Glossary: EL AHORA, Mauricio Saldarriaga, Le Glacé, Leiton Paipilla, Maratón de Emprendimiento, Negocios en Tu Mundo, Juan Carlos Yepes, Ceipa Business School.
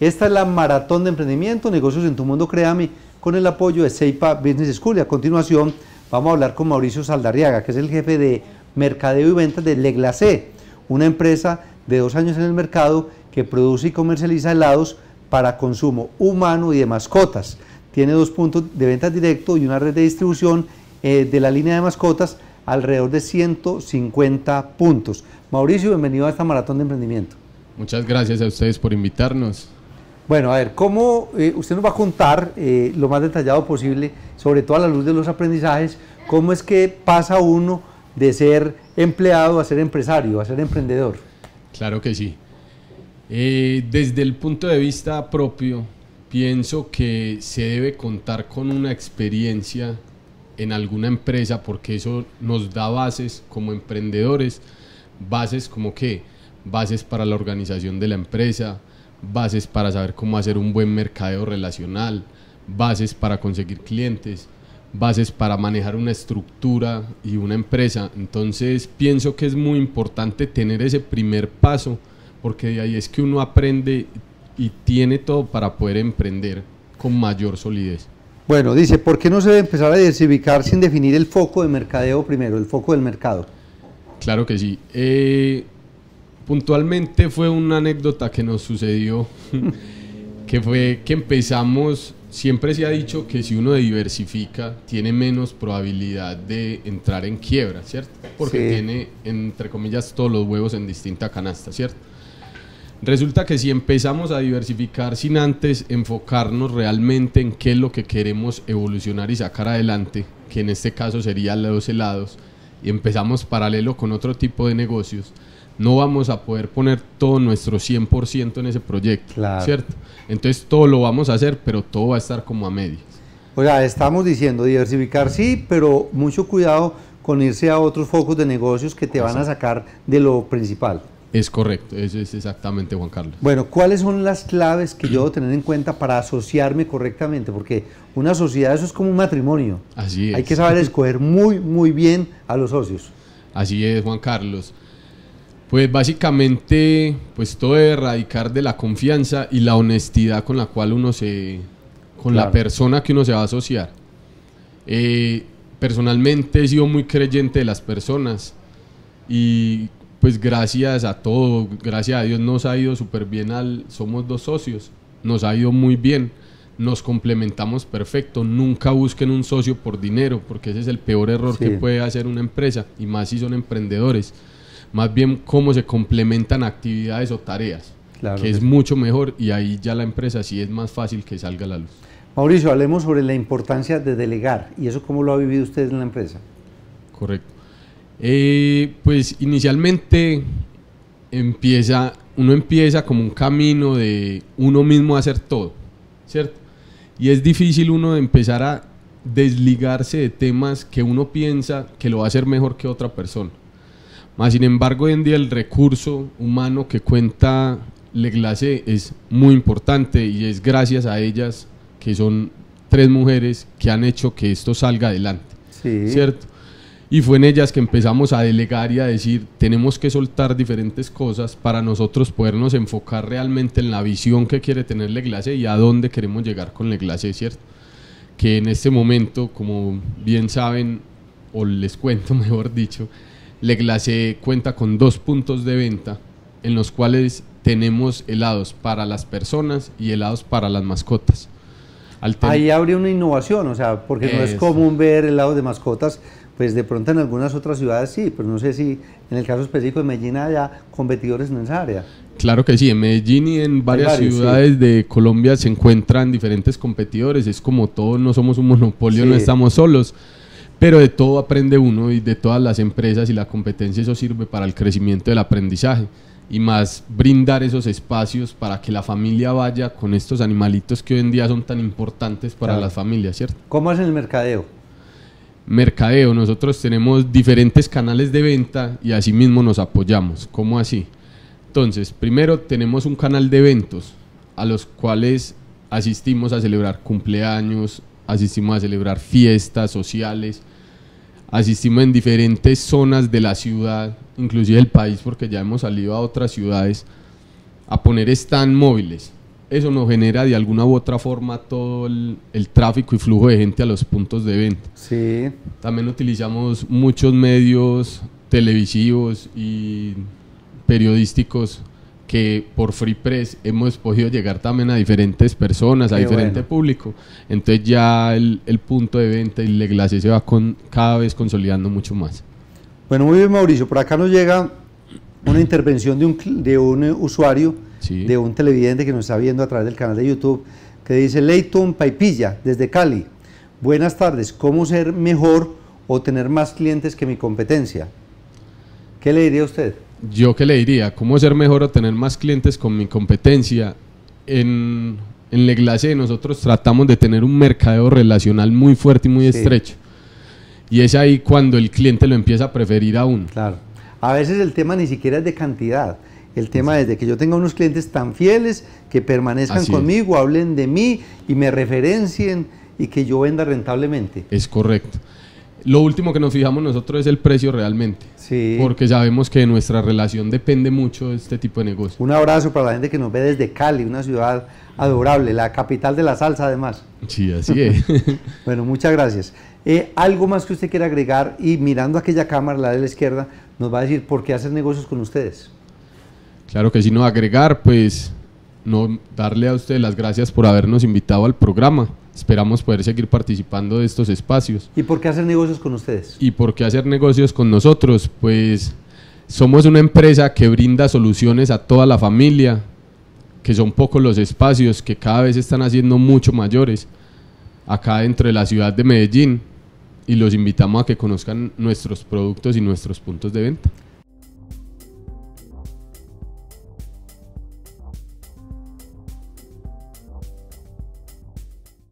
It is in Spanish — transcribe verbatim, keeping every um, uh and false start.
Esta es la Maratón de Emprendimiento, Negocios en Tu Mundo, Créame, con el apoyo de Ceipa Business School. Y a continuación vamos a hablar con Mauricio Saldarriaga, que es el jefe de mercadeo y ventas de Le Glacé, una empresa de dos años en el mercado que produce y comercializa helados para consumo humano y de mascotas. Tiene dos puntos de venta directo y una red de distribución eh, de la línea de mascotas, alrededor de ciento cincuenta puntos. Mauricio, bienvenido a esta Maratón de Emprendimiento. Muchas gracias a ustedes por invitarnos. Bueno, a ver, ¿cómo eh, usted nos va a contar eh, lo más detallado posible, sobre todo a la luz de los aprendizajes, cómo es que pasa uno de ser empleado a ser empresario, a ser emprendedor? Claro que sí. Eh, desde el punto de vista propio, pienso que se debe contar con una experiencia en alguna empresa, porque eso nos da bases como emprendedores, bases como qué, bases para la organización de la empresa, bases para saber cómo hacer un buen mercadeo relacional, bases para conseguir clientes, bases para manejar una estructura y una empresa. Entonces pienso que es muy importante tener ese primer paso, porque de ahí es que uno aprende y tiene todo para poder emprender con mayor solidez. Bueno, dice, ¿por qué no se debe empezar a diversificar sin definir el foco de mercadeo primero, el foco del mercado? Claro que sí. Eh, puntualmente fue una anécdota que nos sucedió, que fue que empezamos, siempre se ha dicho que si uno diversifica tiene menos probabilidad de entrar en quiebra, ¿cierto? Porque sí, tiene, entre comillas, todos los huevos en distinta canasta, ¿cierto? Resulta que si empezamos a diversificar sin antes enfocarnos realmente en qué es lo que queremos evolucionar y sacar adelante, que en este caso serían los helados, y empezamos paralelo con otro tipo de negocios, no vamos a poder poner todo nuestro cien por ciento en ese proyecto, claro, ¿cierto? Entonces todo lo vamos a hacer, pero todo va a estar como a medias. O sea, estamos diciendo diversificar sí, pero mucho cuidado con irse a otros focos de negocios que te van a sacar de lo principal. Es correcto, eso es exactamente, Juan Carlos. Bueno, ¿cuáles son las claves que yo debo tener en cuenta para asociarme correctamente? Porque una sociedad, eso es como un matrimonio. Así es. Hay que saber escoger muy, muy bien a los socios. Así es, Juan Carlos. Pues básicamente, pues todo debe radicar de la confianza y la honestidad con la cual uno se... con claro, la persona que uno se va a asociar. Eh, personalmente he sido muy creyente de las personas y... pues gracias a todo, gracias a Dios nos ha ido súper bien, al, somos dos socios, nos ha ido muy bien, nos complementamos perfecto. Nunca busquen un socio por dinero, porque ese es el peor error sí, que puede hacer una empresa, y más si son emprendedores. Más bien cómo se complementan actividades o tareas, claro, que es sí, mucho mejor, y ahí ya la empresa sí es más fácil que salga a la luz. Mauricio, hablemos sobre la importancia de delegar, y eso cómo lo ha vivido usted en la empresa. Correcto. Eh, pues inicialmente empieza, uno empieza como un camino de uno mismo hacer todo, ¿cierto? Y es difícil uno empezar a desligarse de temas que uno piensa que lo va a hacer mejor que otra persona. Mas sin embargo, hoy en día el recurso humano que cuenta Le Glacé es muy importante, y es gracias a ellas, que son tres mujeres que han hecho que esto salga adelante, sí, ¿cierto? Y fue en ellas que empezamos a delegar y a decir, tenemos que soltar diferentes cosas para nosotros podernos enfocar realmente en la visión que quiere tener Le Glacé y a dónde queremos llegar con Le Glacé, ¿cierto? Que en este momento, como bien saben, o les cuento mejor dicho, Le Glacé cuenta con dos puntos de venta en los cuales tenemos helados para las personas y helados para las mascotas. Ahí habría una innovación, o sea, porque es, no es común ver helados de mascotas. Pues de pronto en algunas otras ciudades sí, pero no sé si en el caso específico de Medellín haya competidores en esa área. Claro que sí, en Medellín y en varias varios, ciudades sí, de Colombia se encuentran diferentes competidores. Es como todo, no somos un monopolio, sí, no estamos solos, pero de todo aprende uno, y de todas las empresas y la competencia, eso sirve para el crecimiento del aprendizaje, y más brindar esos espacios para que la familia vaya con estos animalitos que hoy en día son tan importantes para claro, las familias, ¿cierto? ¿Cómo hacen el mercadeo? Mercadeo, nosotros tenemos diferentes canales de venta y así mismo nos apoyamos. ¿Cómo así? Entonces, primero tenemos un canal de eventos a los cuales asistimos a celebrar cumpleaños, asistimos a celebrar fiestas sociales, asistimos en diferentes zonas de la ciudad, inclusive del país, porque ya hemos salido a otras ciudades, a poner stand móviles. eso nos genera de alguna u otra forma todo el, el tráfico y flujo de gente a los puntos de venta. Sí. También utilizamos muchos medios televisivos y periodísticos que por Free Press hemos podido llegar también a diferentes personas, a Qué diferente bueno. público. Entonces ya el, el punto de venta y Le Glacé se va con, cada vez consolidando mucho más. Bueno, muy bien, Mauricio. Por acá nos llega una intervención de un, de un usuario, sí. de un televidente que nos está viendo a través del canal de YouTube, que dice: Leiton Paipilla, desde Cali. Buenas tardes. ¿Cómo ser mejor o tener más clientes que mi competencia? ¿Qué le diría a usted? Yo qué le diría, cómo ser mejor o tener más clientes con mi competencia. En, en Le Glacé nosotros tratamos de tener un mercadeo relacional muy fuerte y muy sí. estrecho. Y es ahí cuando el cliente lo empieza a preferir a uno. Claro. A veces el tema ni siquiera es de cantidad. El tema sí. es de que yo tenga unos clientes tan fieles que permanezcan Así conmigo, es. hablen de mí y me referencien y que yo venda rentablemente. Es correcto. Lo último que nos fijamos nosotros es el precio realmente, sí. porque sabemos que nuestra relación depende mucho de este tipo de negocio. Un abrazo para la gente que nos ve desde Cali, una ciudad adorable, la capital de la salsa además. Sí, así es. Bueno, muchas gracias. Eh, algo más que usted quiera agregar, y mirando aquella cámara, la de la izquierda, nos va a decir por qué hacer negocios con ustedes. Claro que sí, no agregar, pues no darle a usted las gracias por habernos invitado al programa. Esperamos poder seguir participando de estos espacios. ¿Y por qué hacer negocios con ustedes? ¿Y por qué hacer negocios con nosotros? Pues somos una empresa que brinda soluciones a toda la familia, que son pocos los espacios, que cada vez están haciendo mucho mayores acá dentro de la ciudad de Medellín, y los invitamos a que conozcan nuestros productos y nuestros puntos de venta.